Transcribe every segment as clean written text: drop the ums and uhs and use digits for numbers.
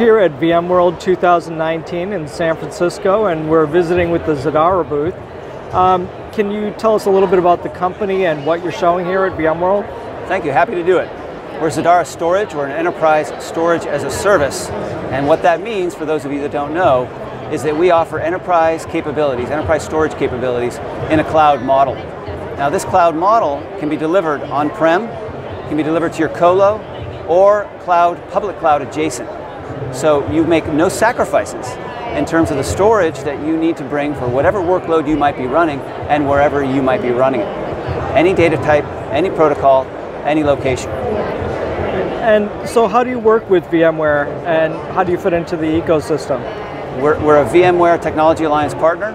here at VMworld 2019 in San Francisco, and we're visiting with the Zadara booth. Can you tell us a little bit about the company and what you're showing here at VMworld? Thank you, happy to do it. We're Zadara Storage, we're an enterprise storage as a service. And what that means, for those of you that don't know, is that we offer enterprise capabilities, enterprise storage capabilities in a cloud model. Now this cloud model can be delivered on-prem, can be delivered to your colo, or cloud, public cloud adjacent. So you make no sacrifices in terms of the storage that you need to bring for whatever workload you might be running and wherever you might be running it. Any data type, any protocol, any location. And so how do you work with VMware and how do you fit into the ecosystem? We're a VMware Technology Alliance partner,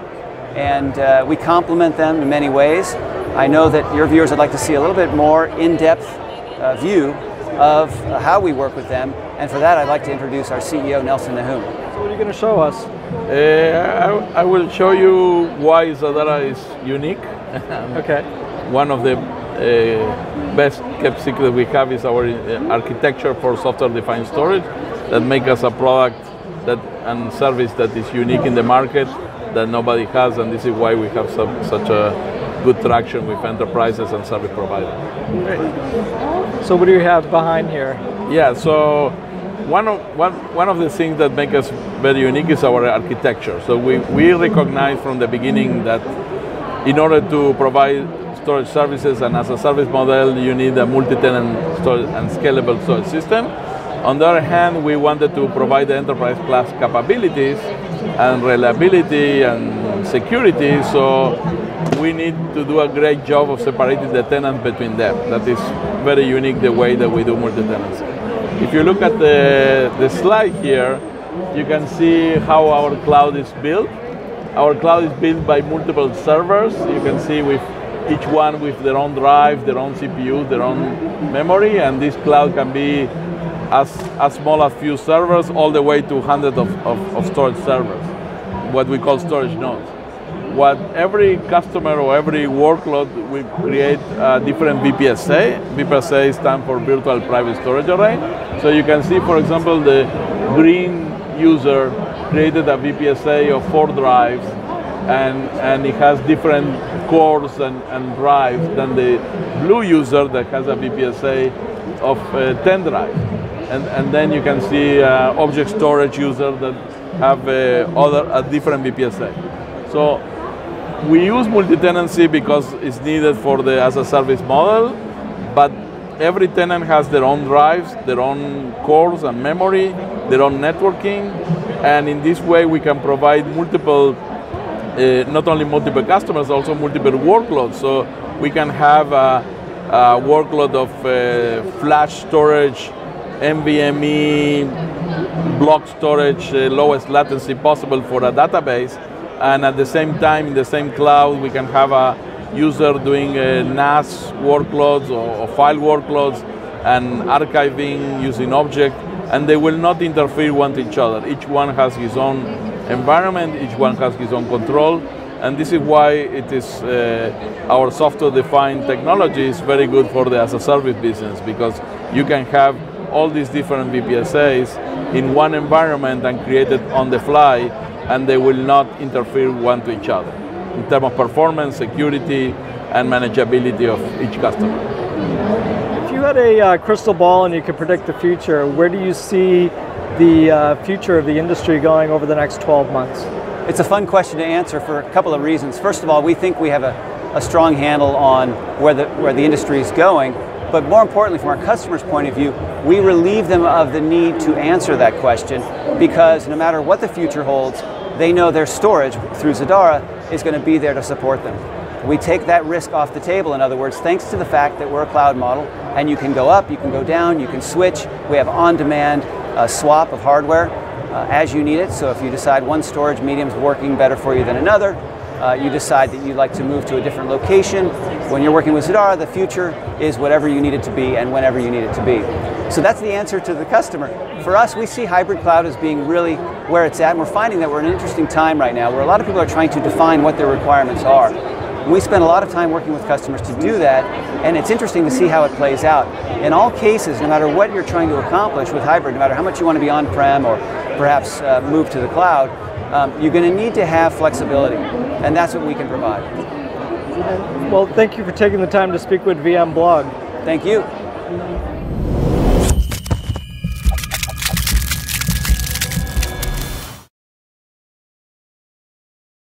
and we complement them in many ways. I know that your viewers would like to see a little bit more in-depth view of how we work with them, and for that I'd like to introduce our CEO, Nelson Nahum. So what are you going to show us? I will show you why Zadara is unique. Okay. One of the best kept secret we have is our architecture for software-defined storage that makes us a product that, and service that is unique in the market that nobody has, and this is why we have such a good traction with enterprises and service providers. Great. So what do you have behind here? Yeah, so one of the things that make us very unique is our architecture. So we recognize from the beginning that in order to provide storage services and as a service model, you need a multi-tenant storage and scalable storage system. On the other hand, we wanted to provide the enterprise class capabilities and reliability and security, so we need to do a great job of separating the tenant between them. That is very unique the way that we do multi-tenancy. If you look at the slide here, you can see how our cloud is built. Our cloud is built by multiple servers. You can see with each one with their own drive, their own CPU, their own memory, and this cloud can be as small as few servers all the way to hundreds of storage servers, what we call storage nodes. What every customer or every workload will create a different VPSA. VPSA stands for Virtual Private Storage Array. So you can see, for example, the green user created a VPSA of 4 drives, and it has different cores and drives than the blue user that has a VPSA of 10 drives. And then you can see object storage user that have a different VPSA. So we use multi-tenancy because it's needed for the as-a-service model, but every tenant has their own drives, their own cores and memory, their own networking, and in this way we can provide multiple, not only multiple customers, also multiple workloads. So we can have a workload of flash storage, NVMe, block storage, lowest latency possible for a database, and at the same time, in the same cloud, we can have a user doing NAS workloads or file workloads and archiving using object, and they will not interfere with each other. Each one has his own environment, each one has his own control, and this is why it is our software-defined technology is very good for the as-a-service business, because you can have all these different VPSAs in one environment and created on the fly, and they will not interfere one to each other in terms of performance, security, and manageability of each customer. If you had a crystal ball and you could predict the future, where do you see the future of the industry going over the next 12 months? It's a fun question to answer for a couple of reasons. First of all, we think we have a strong handle on where the industry is going, but more importantly, from our customers' point of view, we relieve them of the need to answer that question, because no matter what the future holds, they know their storage through Zadara is going to be there to support them. We take that risk off the table, in other words, thanks to the fact that we're a cloud model, and you can go up, you can go down, you can switch. We have on-demand swap of hardware as you need it, so if you decide one storage medium is working better for you than another, you decide that you'd like to move to a different location. When you're working with Zadara, the future is whatever you need it to be and whenever you need it to be. So that's the answer to the customer. For us, we see hybrid cloud as being really where it's at, and we're finding that we're in an interesting time right now where a lot of people are trying to define what their requirements are. We spend a lot of time working with customers to do that, and it's interesting to see how it plays out. In all cases, no matter what you're trying to accomplish with hybrid, no matter how much you want to be on-prem or perhaps move to the cloud, you're going to need to have flexibility, and that's what we can provide. Well, thank you for taking the time to speak with VMblog. Thank you.